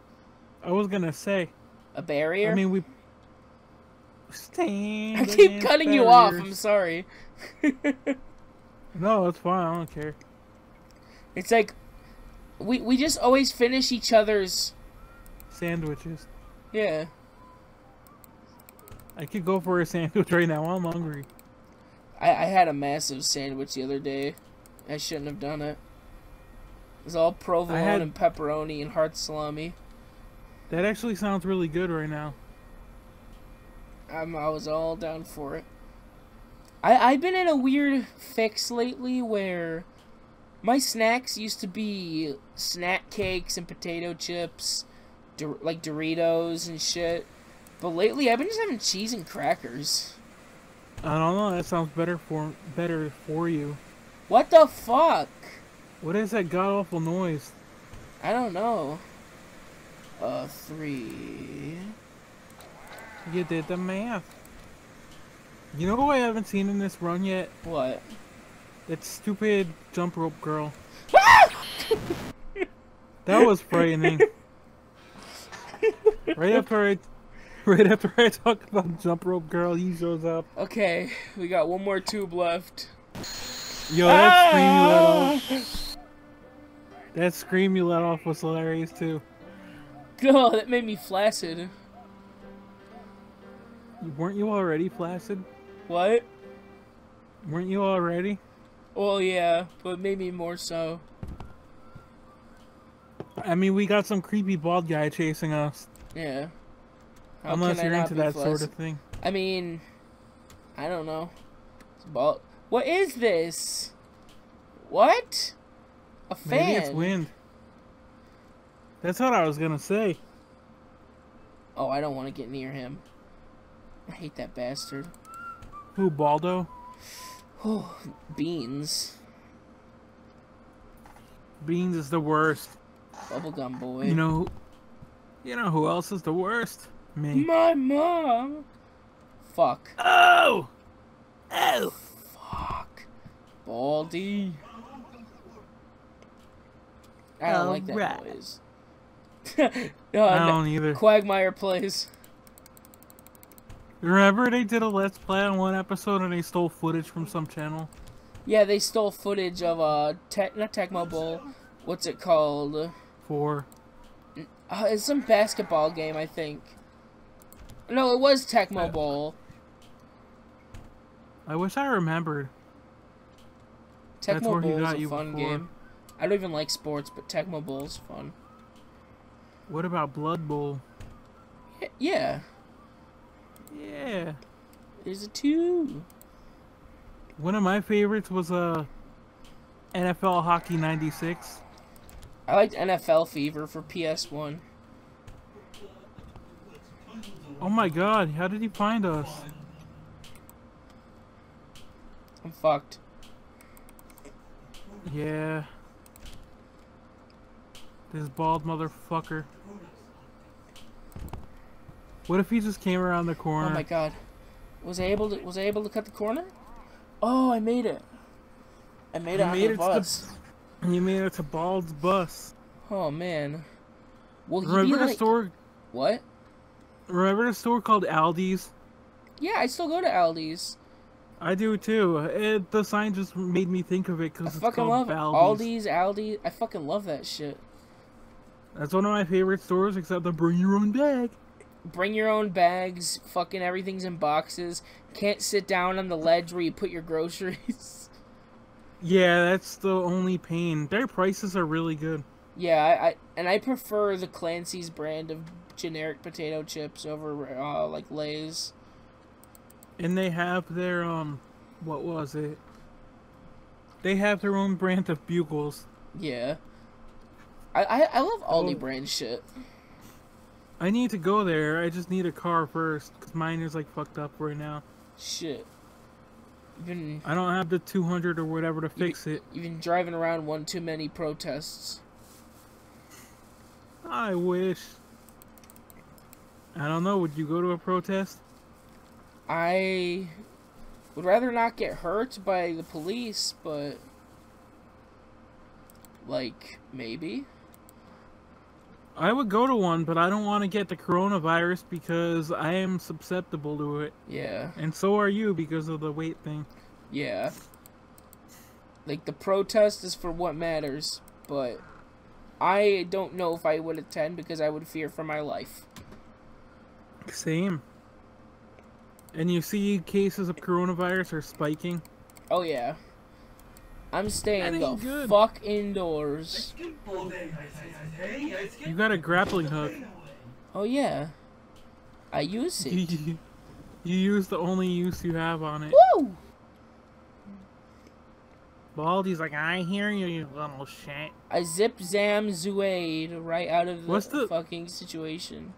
a, I was gonna say a barrier. I mean, we. Stand I keep cutting barriers. you off. I'm sorry. No, it's fine. I don't care. It's like we we just always finish each other's sandwiches. Yeah. I could go for a sandwich right now. I'm hungry. I I had a massive sandwich the other day. I shouldn't have done it. It was all provolone had... and pepperoni and heart salami. That actually sounds really good right now. I'm, I was all down for it. I, I've been in a weird fix lately where my snacks used to be snack cakes and potato chips, do, like Doritos and shit. But lately I've been just having cheese and crackers. I don't know, that sounds better for, better for you. What the fuck? What is that god-awful noise? I don't know. Uh, three... You did the math. You know who I haven't seen in this run yet? What? That stupid jump rope girl. That was frightening. Right after I... Right after I talked about jump rope girl, he shows up. Okay, we got one more tube left. Yo, that ah! scream you let off. That scream you let off was hilarious too. God, that made me flaccid. Weren't you already flaccid? What? Weren't you already? Well, yeah, but maybe more so. I mean, we got some creepy bald guy chasing us. Yeah. How Unless you're into that flaccid? sort of thing. I mean, I don't know. It's bald. What is this? What? A fan? Maybe it's wind. That's what I was gonna say. Oh, I don't want to get near him. I hate that bastard. Who, Baldo? Oh, Beans. Beans is the worst. Bubblegum boy. You know, you know who else is the worst? Me. My mom. Fuck. Oh. Oh. Baldi. I don't All like that right. noise. no, I don't no. either. Quagmire plays. Remember they did a Let's Play on one episode and they stole footage from some channel? Yeah, they stole footage of uh, te not Tecmo Bowl. What's it called? Four. Uh, it's some basketball game, I think. No, it was Tecmo Bowl. I wish I remembered. Tecmo Bowl is a fun before. game. I don't even like sports, but Tecmo Bowl is fun. What about Blood Bowl? Yeah. Yeah. There's a two. One of my favorites was uh, N F L Hockey ninety-six. I liked N F L Fever for P S one. Oh my god, how did he find us? I'm fucked. Yeah. This bald motherfucker. What if he just came around the corner? Oh my god. Was I able to was I able to cut the corner? Oh, I made it. I made it on the bus. You made it to Bald's bus. Oh man. Well, he remember the like... store? What? Remember the store called Aldi's? Yeah, I still go to Aldi's. I do too. It, the sign just made me think of it because it's fucking called love Baldi's. Aldi's. Aldi's, I fucking love that shit. That's one of my favorite stores, except the bring your own bag. Bring your own bags. Fucking everything's in boxes. Can't sit down on the ledge where you put your groceries. Yeah, that's the only pain. Their prices are really good. Yeah, I, I and I prefer the Clancy's brand of generic potato chips over uh, like Lay's. And they have their, um, what was it? They have their own brand of bugles. Yeah. I, I, I love Aldi oh. brand shit. I need to go there. I just need a car first, because mine is, like, fucked up right now. Shit. Been, I don't have the two hundred or whatever to fix been, it. You've been driving around one too many protests. I wish. I don't know. Would you go to a protest? I would rather not get hurt by the police, but, like, maybe. I would go to one, but I don't want to get the coronavirus because I am susceptible to it. Yeah. And so are you because of the weight thing. Yeah. Like, the protest is for what matters, but I don't know if I would attend because I would fear for my life. Same. And you see cases of coronavirus are spiking? Oh, yeah. I'm staying the good. fuck indoors. You got a grappling hook. Oh, yeah. I use it. you use the only use you have on it. Woo! Baldi's like, I hear you, you little shit. I zip-zam-zuade right out of the, What's the fucking situation.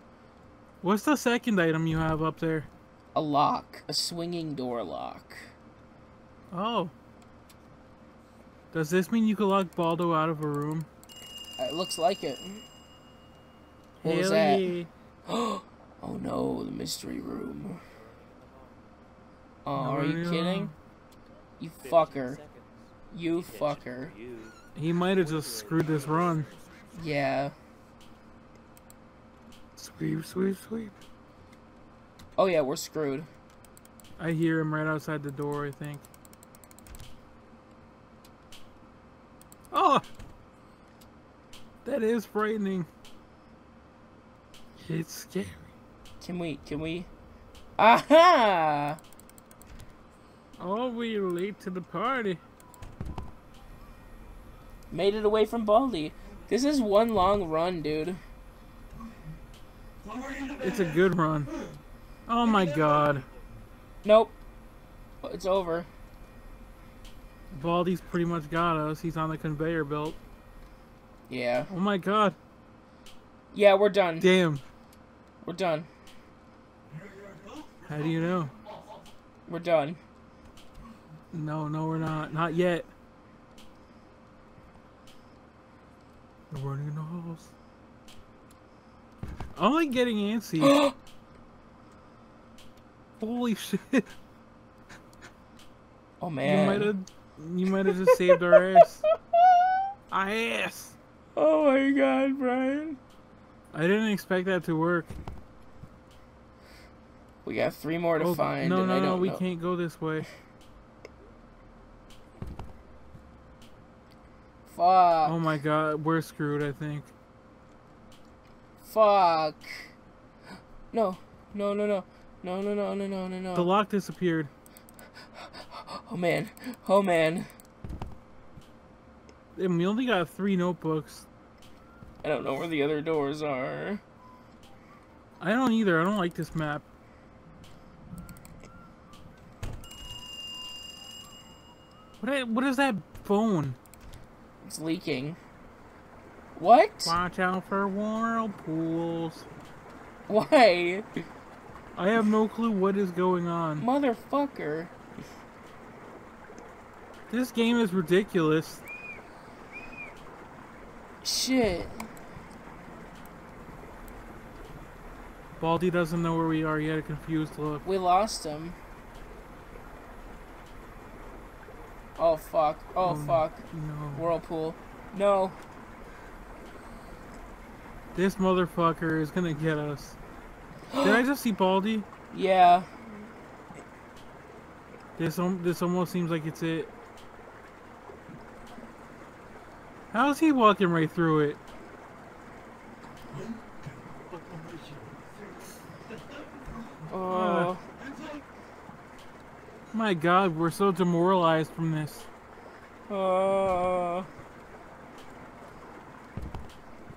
What's the second item you have up there? A lock. A swinging door lock. Oh. Does this mean you can lock Baldo out of a room? It looks like it. What Haley. was that? Oh no, the mystery room. Oh, no, are you kidding? You fucker. You fucker. He might have just screwed this run. Yeah. Sweep, sweep, sweep. Oh yeah, we're screwed. I hear him right outside the door, I think. Oh! That is frightening. It's scary. Can we, can we? Aha! Oh, we're late to the party. Made it away from Baldi. This is one long run, dude. It's a good run. Oh my god. Nope. It's over. Baldi's pretty much got us. He's on the conveyor belt. Yeah. Oh my god. Yeah, we're done. Damn. We're done. How do you know? We're done. No, no we're not. Not yet. We're running in the halls. I'm like getting antsy. Holy shit. Oh man. You might have you might have just saved our ass. Our ass. Oh my god, Brian. I didn't expect that to work. We got three more to oh, find. No, and no, I don't no, we know. can't go this way. Fuck. Oh my god, we're screwed, I think. Fuck. No, no, no, no. No, no, no, no, no, no, no. The lock disappeared. Oh, man. Oh, man. And we only got three notebooks. I don't know where the other doors are. I don't either. I don't like this map. What, what is that phone? It's leaking. What? Watch out for whirlpools. Why? I have no clue what is going on. Motherfucker. This game is ridiculous. Shit. Baldi doesn't know where we are. He had a confused look. We lost him. Oh fuck. Oh, oh fuck. No. Whirlpool. No. This motherfucker is gonna get us. Did I just see Baldi? Yeah. This um, this almost seems like it's it. How is he walking right through it? Oh. Uh, my God, we're so demoralized from this. Oh. Uh,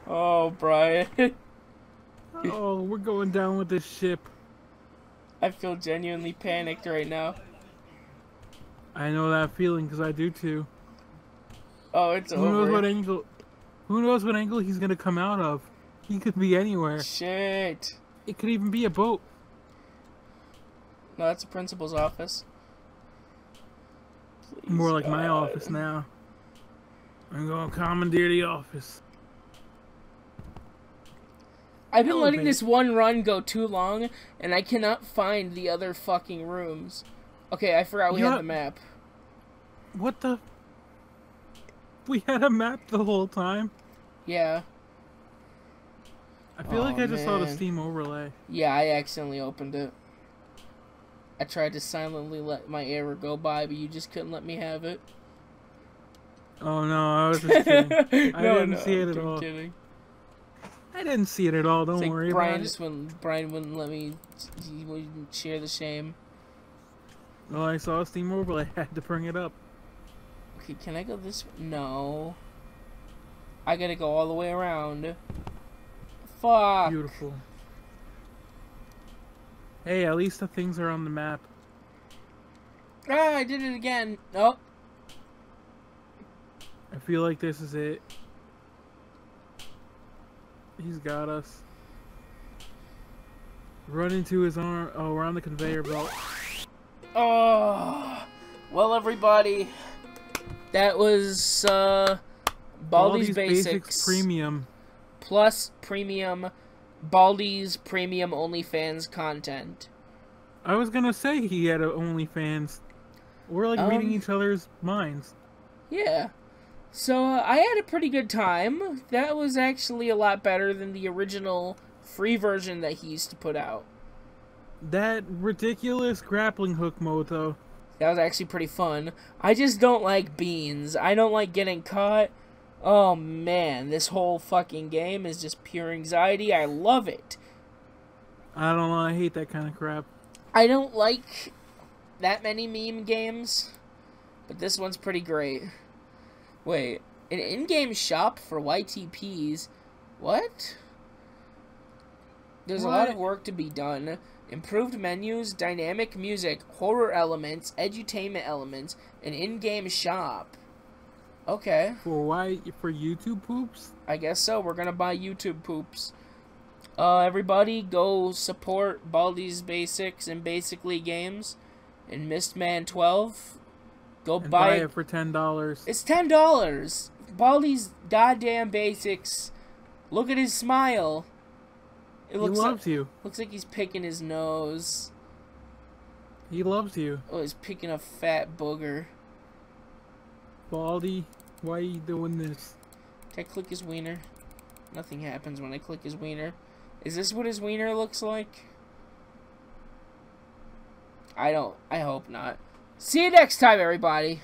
oh, Brian. Oh, we're going down with this ship. I feel genuinely panicked right now. I know that feeling because I do too. Oh, it's over. Who knows what angle? Who knows what angle he's gonna come out of? He could be anywhere. Shit! It could even be a boat. No, that's the principal's office. Please, more like God. My office now. I'm gonna commandeer the office. I've been letting this one run go too long, and I cannot find the other fucking rooms. Okay, I forgot we yeah. had the map. What the? We had a map the whole time? Yeah. I feel oh, like I just man. saw the Steam overlay. Yeah, I accidentally opened it. I tried to silently let my error go by, but you just couldn't let me have it. Oh no, I was just kidding. I no, didn't no, see it I'm at all. Kidding. I didn't see it at all, don't like worry Brian about just it. Wouldn't, Brian wouldn't let me he wouldn't share the shame. Well, I saw a Steam overlay, I had to bring it up. Okay, can I go this way? No. I gotta go all the way around. Fuck. Beautiful. Hey, at least the things are on the map. Ah, I did it again. Nope. I feel like this is it. He's got us. Run into his arm. Oh, we're on the conveyor belt. Oh. Well, everybody. That was uh, Baldi's, Baldi's Basics, Basics Premium Plus Premium Baldi's Premium OnlyFans content. I was gonna say he had a OnlyFans. We're like um, reading each other's minds. Yeah. So uh, I had a pretty good time. That was actually a lot better than the original free version that he used to put out. That ridiculous grappling hook mode, though. That was actually pretty fun. I just don't like Beans. I don't like getting caught. Oh man, this whole fucking game is just pure anxiety. I love it. I don't know, I hate that kind of crap. I don't like that many meme games, but this one's pretty great. Wait, an in-game shop for Y T Ps? What? There's what? a lot of work to be done. Improved menus, dynamic music, horror elements, edutainment elements, an in-game shop. Okay. For why? For YouTube poops? I guess so. We're gonna buy YouTube poops. Uh, everybody, go support Baldi's Basics and Basically Games, and Mistman twelve. Go and buy, buy it for ten dollars. It's ten dollars. Baldi's goddamn Basics. Look at his smile. It looks he loves like, you. Looks like he's picking his nose. He loves you. Oh, he's picking a fat booger. Baldi, why are you doing this? Can I click his wiener? Nothing happens when I click his wiener. Is this what his wiener looks like? I don't. I hope not. See you next time, everybody.